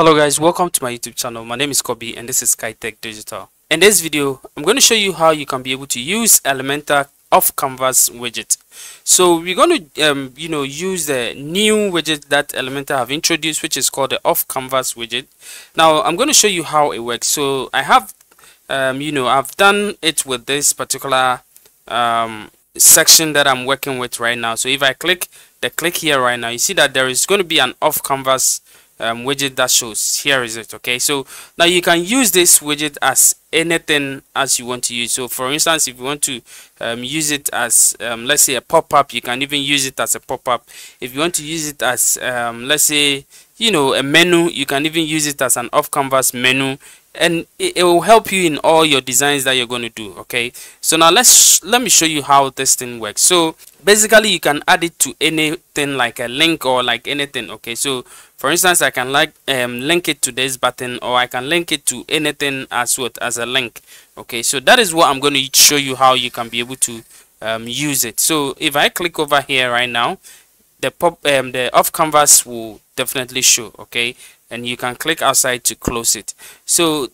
Hello guys, welcome to my YouTube channel. My name is Kobe and this is SkyTech Digital. In this video, I'm going to show you how you can be able to use Elementor off canvas widget. So we're going to use the new widget that Elementor have introduced, which is called the off canvas widget. Now I'm going to show you how it works. So I have I've done it with this particular section that I'm working with right now. So if I click here right now, you see that there is going to be an off canvas widget that shows. Here is it. Okay, so now you can use this widget as anything as you want to use. So for instance, if you want to use it as let's say a pop-up, you can even use it as a pop-up. If you want to use it as let's say a menu, you can even use it as an off-canvas menu, and it will help you in all your designs that you're going to do. Okay, so now let me show you how this thing works. So basically you can add it to anything, like a link or like anything. Okay, so for instance, I can link it to this button, or I can link it to anything as a link. Okay, so that is what I'm going to show you how you can be able to use it. So if I click over here right now, the off canvas will definitely show. Okay, and you can click outside to close it. So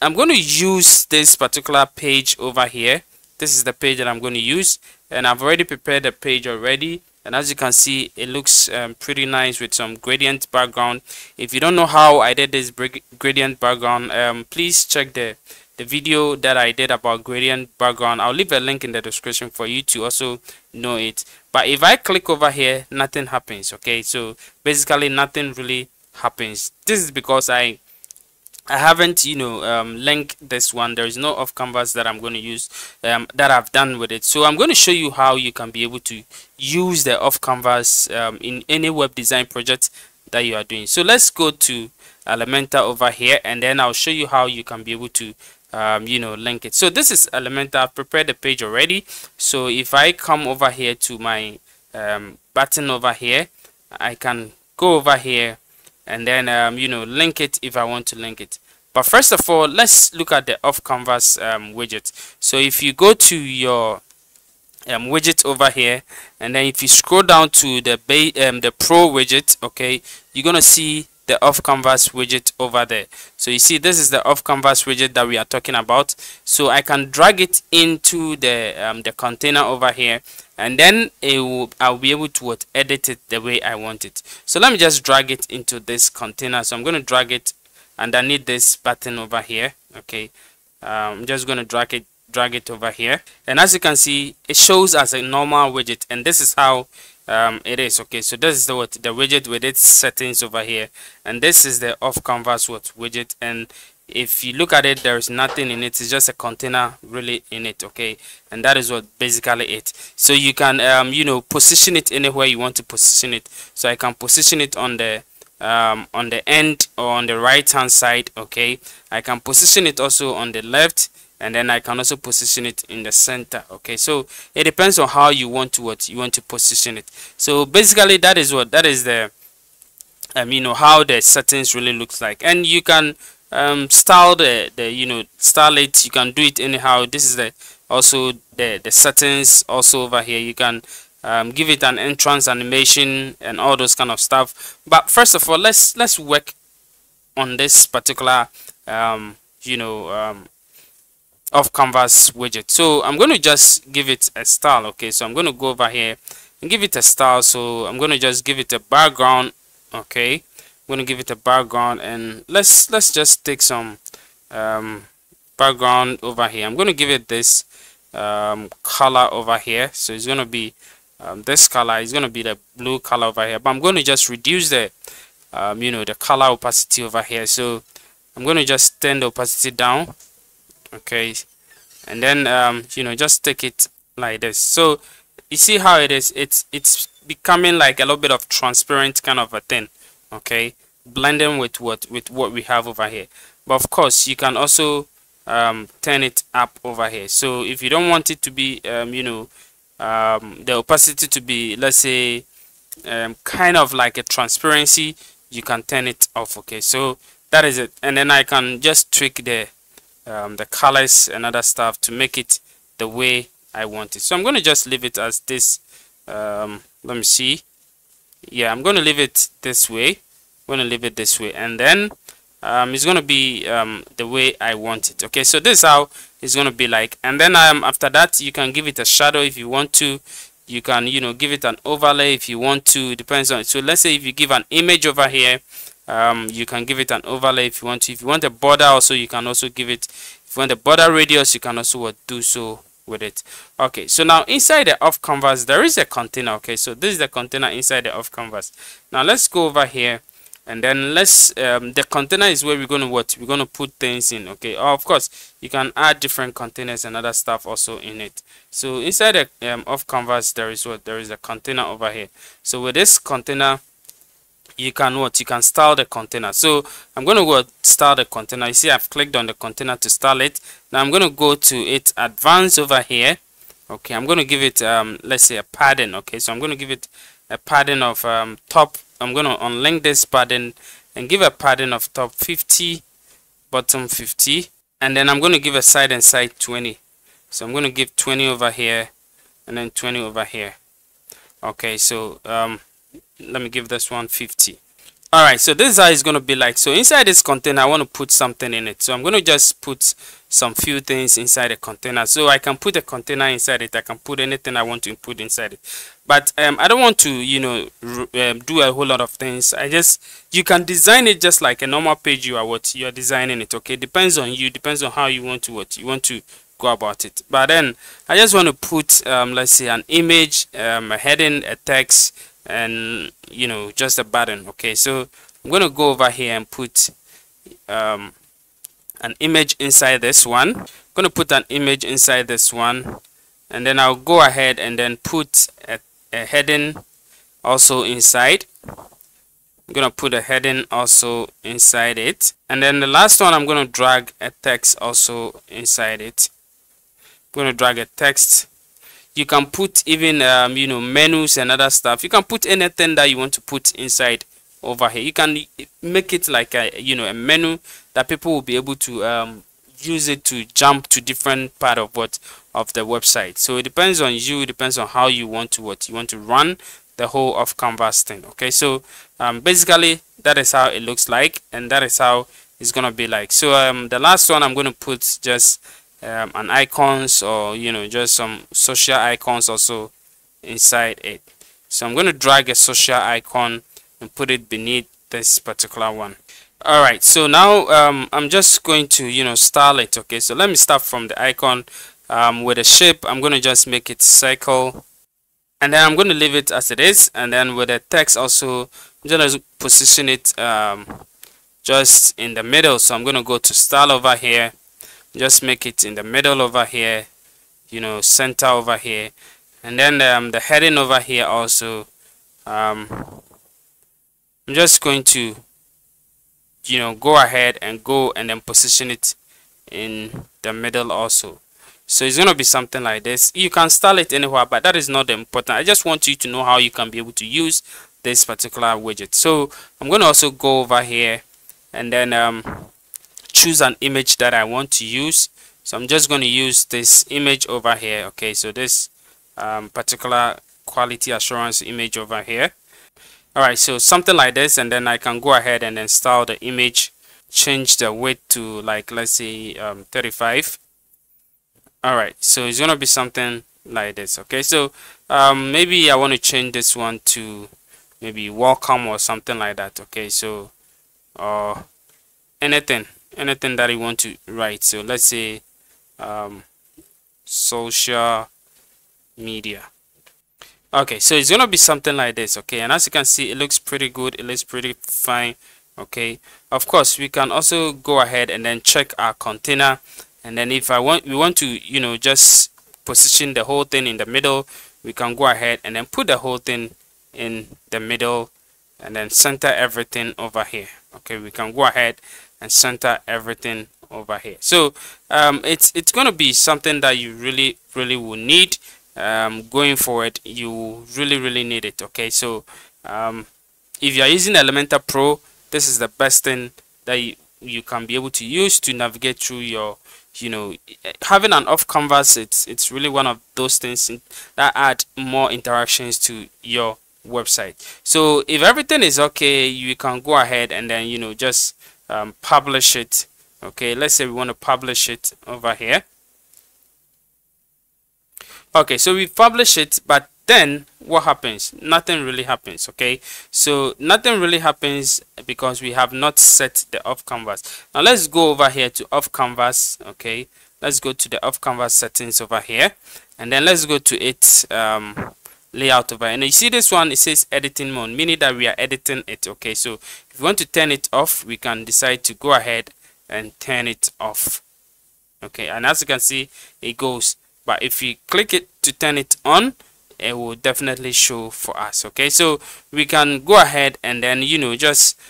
I'm going to use this particular page over here. This is the page that I'm going to use, and I've already prepared the page already, and as you can see, it looks pretty nice with some gradient background. If you don't know how I did this gradient background, please check the video that I did about gradient background. I'll leave a link in the description for you to also know it. But if I click over here, nothing happens. Okay, so basically nothing really happens. This is because I haven't linked this one. There is no off canvas that I'm going to use that I've done with it. So I'm going to show you how you can be able to use the off canvas in any web design project that you are doing. So let's go to Elementor over here, and then I'll show you how you can be able to link it. So this is Elementor. I've prepared the page already. So if I come over here to my button over here, I can go over here and then link it if I want to link it. But first of all, let's look at the off canvas widget. So if you go to your widget over here, and then if you scroll down to the pro widget, okay, you're gonna see the off canvas widget over there. So you see, this is the off canvas widget that we are talking about. So I can drag it into the container over here, and then I'll be able to edit it the way I want it. So let me just drag it into this container. So I'm going to drag it underneath this button over here. Okay, I'm just going to drag it over here, and as you can see, it shows as a normal widget, and this is how it is. Okay, so this is the widget with its settings over here, and this is the off canvas widget. And if you look at it, there is nothing in it. It's just a container really in it. Okay, and that is what basically it. So you can position it anywhere you want to position it. So I can position it on the end or on the right hand side. Okay, I can position it also on the left, and then I can also position it in the center. Okay, so it depends on how you want to position it. So basically that is the how the settings really looks like. And you can style style it. You can do it anyhow. This is also the settings also over here. You can give it an entrance animation and all those kind of stuff. But first of all, let's work on this particular off canvas widget. So I'm going to just give it a style. Okay, so I'm going to go over here and give it a style. So I'm going to just give it a background. Okay, I'm going to give it a background, and let's just take some background over here. I'm going to give it this color over here. So it's going to be this color is going to be the blue color over here, but I'm going to just reduce the the color opacity over here. So I'm going to just turn the opacity down. Okay, and then just take it like this. So you see how it is. It's becoming like a little bit of transparent kind of a thing. Okay, blending with what we have over here. But of course, you can also turn it up over here. So if you don't want it to be the opacity to be, let's say, kind of like a transparency, you can turn it off. Okay, so that is it. And then I can just tweak the colors and other stuff to make it the way I want it. So I'm going to just leave it as this. Let me see. Yeah, I'm going to leave it this way. We're going to leave it this way, and then it's going to be the way I want it. Okay, so this is how it's going to be like. And then after that, you can give it a shadow if you want to. You can, you know, give it an overlay if you want to. It depends on it. So let's say if you give an image over here, you can give it an overlay if you want to. If you want a border also, you can also give it. If you want a border radius, you can also do so with it. Okay, so now inside the off canvas there is a container. Okay, so this is the container inside the off canvas. Now let's go over here, and then let's the container is where we're going to put things in. Okay, of course you can add different containers and other stuff also in it. So inside the off canvas there is a container over here. So with this container you can style the container. So I'm going to style the container. You see I've clicked on the container to style it. Now I'm going to go to it advanced over here. Okay, I'm going to give it let's say a padding. Okay, so I'm going to give it a padding of top. I'm going to unlink this padding and give a padding of top 50, bottom 50, and then I'm going to give a side and side 20. So I'm going to give 20 over here and then 20 over here. Okay, so let me give this one 50. All right, so this is how it's going to be like. So inside this container I want to put something in it. So I'm going to just put some few things inside the container. So I can put a container inside it. I can put anything I want to put inside it, but I don't want to, you know, do a whole lot of things. You can design it just like a normal page. You're designing it. Okay, depends on you, depends on how you want to go about it. But then I just want to put let's say an image, a heading, a text, and you know, just a button. Okay, so I'm going to go over here and put an image inside this one. I'm going to put an image inside this one, and then I'll go ahead and then put a heading also inside. I'm going to put a heading also inside it, and then the last one I'm going to drag a text also inside it. I'm going to drag a text. You can put even you know, menus and other stuff. You can put anything that you want to put inside over here. You can make it like a, you know, a menu that people will be able to use it to jump to different part of the website. So it depends on you. It depends on how you want to run the whole of canvas thing. Okay, so basically that is how it looks like, and that is how it's gonna be like. So the last one I'm gonna put just an icons, or you know, just some social icons also inside it. So I'm going to drag a social icon and put it beneath this particular one. All right, so now I'm just going to, you know, style it. Okay, so let me start from the icon. With a shape I'm going to just make it circle, and then I'm going to leave it as it is. And then with the text also I'm going to position it just in the middle. So I'm going to go to style over here, just make it in the middle over here, you know, center over here, and then the heading over here also. I'm just going to, you know, go ahead and then position it in the middle also. So it's going to be something like this. You can style it anywhere, but that is not important. I just want you to know how you can be able to use this particular widget. So I'm going to also go over here and then choose an image that I want to use. So I'm just going to use this image over here. Okay, so this particular quality assurance image over here. All right, so something like this, and then I can go ahead and then style the image, change the width to like, let's say 35. All right, so it's going to be something like this. Okay, so maybe I want to change this one to maybe welcome or something like that. Okay, so anything that you want to write. So let's say social media. Okay, so it's gonna be something like this. Okay, and as you can see it looks pretty good, it looks pretty fine. Okay, of course we can also go ahead and then check our container, and then if we want to, you know, just position the whole thing in the middle, we can go ahead and then put the whole thing in the middle and then center everything over here. Okay, we can go ahead and center everything over here. So it's going to be something that you really will need going forward. You really need it. Okay, so if you are using Elementor Pro, this is the best thing that you can be able to use to navigate through your, you know, having an off canvas. It's really one of those things that add more interactions to your website. So if everything is okay, you can go ahead and then, you know, just publish it. Okay, let's say we want to publish it over here. Okay, so we publish it, but then what happens? Nothing really happens. Okay, so nothing really happens because we have not set the off canvas. Now let's go over here to off canvas. Okay, let's go to the off canvas settings over here, and then let's go to its layout over here. And you see this one, it says editing mode, meaning that we are editing it. Okay, so if you want to turn it off, we can decide to go ahead and turn it off. Okay, and as you can see, it goes. But if you click it to turn it on, it will definitely show for us. Okay, so we can go ahead and then, you know, just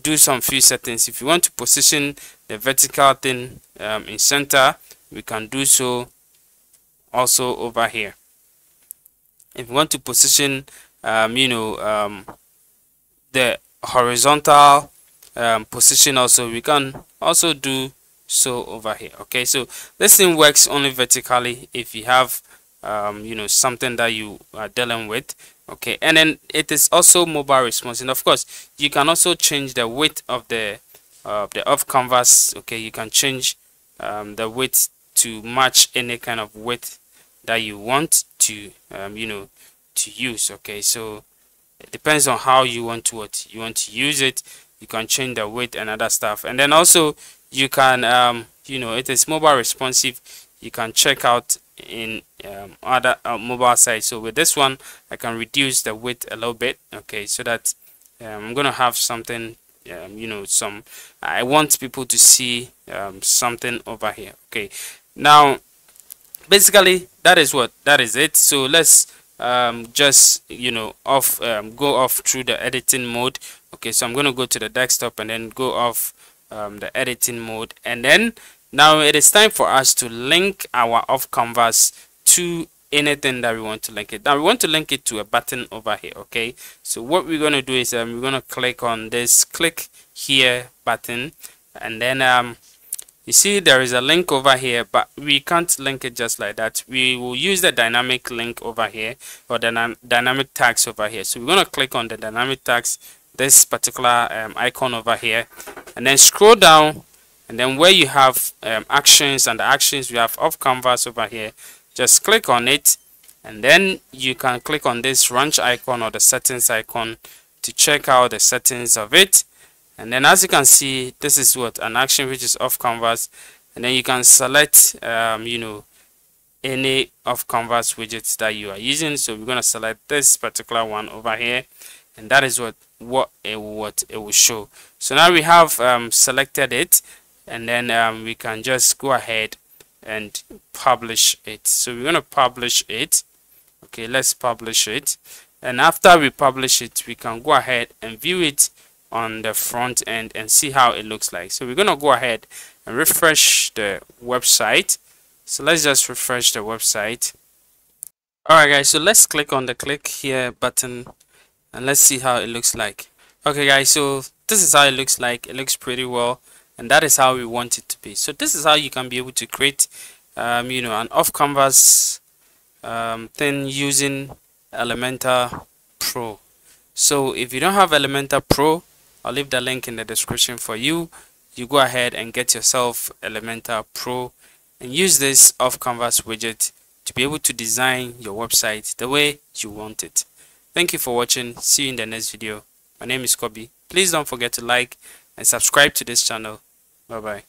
do some few settings. If you want to position the vertical thing in center, we can do so also over here. If you want to position the horizontal position also, we can also do so over here. Okay, so this thing works only vertically if you have something that you are dealing with. Okay, and then it is also mobile responsive. And of course, you can also change the width of the off canvas. Okay, you can change the width to match any kind of width that you want to to use. Okay, so it depends on how you want to use it. You can change the width and other stuff. And then also you can it is mobile responsive. You can check out in other mobile sites. So with this one, I can reduce the width a little bit. Okay, so that I'm gonna have something I want people to see something over here. Okay, now basically that is it. So let's go off through the editing mode. Okay, so I'm gonna go to the desktop and then go off the editing mode, and then now it is time for us to link our off canvas to anything that we want to link it. Now we want to link it to a button over here. Okay, so what we're going to do is we're going to click on this click here button, and then you see there is a link over here, but we can't link it just like that. We will use the dynamic link over here, or the dynamic tags over here. So we're going to click on the dynamic tags, this particular icon over here, and then scroll down, and then where you have actions, and the actions we have off canvas over here, just click on it, and then you can click on this wrench icon or the settings icon to check out the settings of it. And then as you can see, this is what an action which is off canvas, and then you can select any off canvas widgets that you are using. So we're going to select this particular one over here, and that is what it will show. So now we have selected it, and then we can just go ahead and publish it. So we're going to publish it. Okay, let's publish it, and after we publish it, we can go ahead and view it on the front end and see how it looks like. So we're going to go ahead and refresh the website. So let's just refresh the website. All right guys, so let's click on the click here button and let's see how it looks like. Okay guys, so this is how it looks like. It looks pretty well, and that is how we want it to be. So this is how you can be able to create an off canvas thing using Elementor Pro. So if you don't have Elementor Pro, I'll leave the link in the description for you. You go ahead and get yourself Elementor Pro and use this off canvas widget to be able to design your website the way you want it. Thank you for watching. See you in the next video. My name is Kobe. Please don't forget to like and subscribe to this channel. Bye bye.